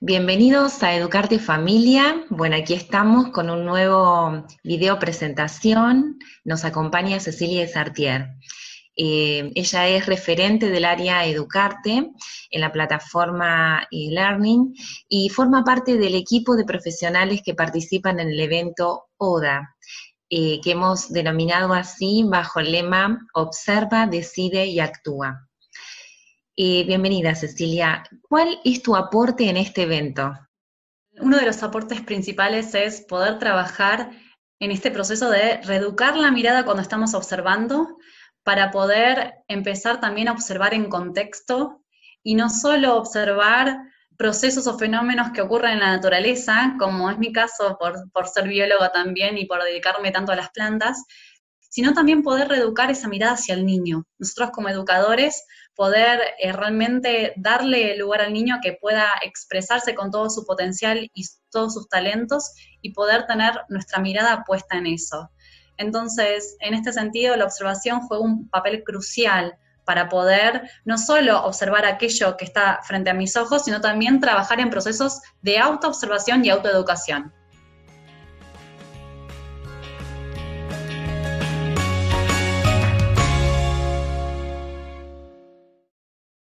Bienvenidos a Educarte Familia. Bueno, aquí estamos con un nuevo video presentación. Nos acompaña Cecilia Eyssartier. Ella es referente del área Educarte en la plataforma e-learning y forma parte del equipo de profesionales que participan en el evento ODA, que hemos denominado así bajo el lema Observa, Decide y Actúa. Bienvenida, Cecilia. ¿Cuál es tu aporte en este evento? Uno de los aportes principales es poder trabajar en este proceso de reeducar la mirada cuando estamos observando, para poder empezar también a observar en contexto, y no solo observar procesos o fenómenos que ocurren en la naturaleza, como es mi caso por ser bióloga también y por dedicarme tanto a las plantas, sino también poder reeducar esa mirada hacia el niño. Nosotros como educadores poder realmente darle lugar al niño a que pueda expresarse con todo su potencial y todos sus talentos y poder tener nuestra mirada puesta en eso. Entonces, en este sentido, la observación juega un papel crucial para poder no solo observar aquello que está frente a mis ojos, sino también trabajar en procesos de autoobservación y autoeducación.